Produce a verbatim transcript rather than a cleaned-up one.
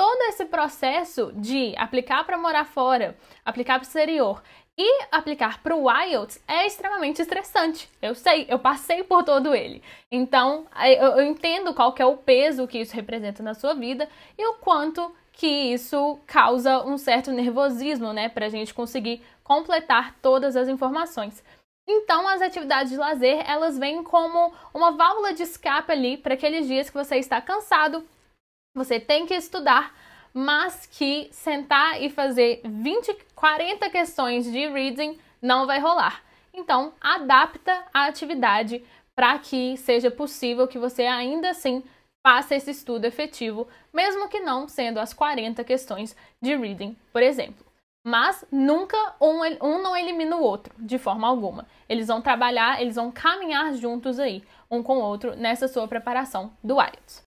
todo esse processo de aplicar para morar fora, aplicar para o exterior e aplicar para o I E L T S é extremamente estressante. Eu sei, eu passei por todo ele. Então, eu entendo qual que é o peso que isso representa na sua vida e o quanto que isso causa um certo nervosismo, né, para a gente conseguir completar todas as informações. Então, as atividades de lazer, elas vêm como uma válvula de escape ali para aqueles dias que você está cansado, você tem que estudar, mas que sentar e fazer vinte, quarenta questões de reading não vai rolar. Então, adapta a atividade para que seja possível que você ainda assim faça esse estudo efetivo, mesmo que não sendo as quarenta questões de reading, por exemplo. Mas nunca um, um não elimina o outro, de forma alguma. Eles vão trabalhar, eles vão caminhar juntos aí, um com o outro, nessa sua preparação do I E L T S.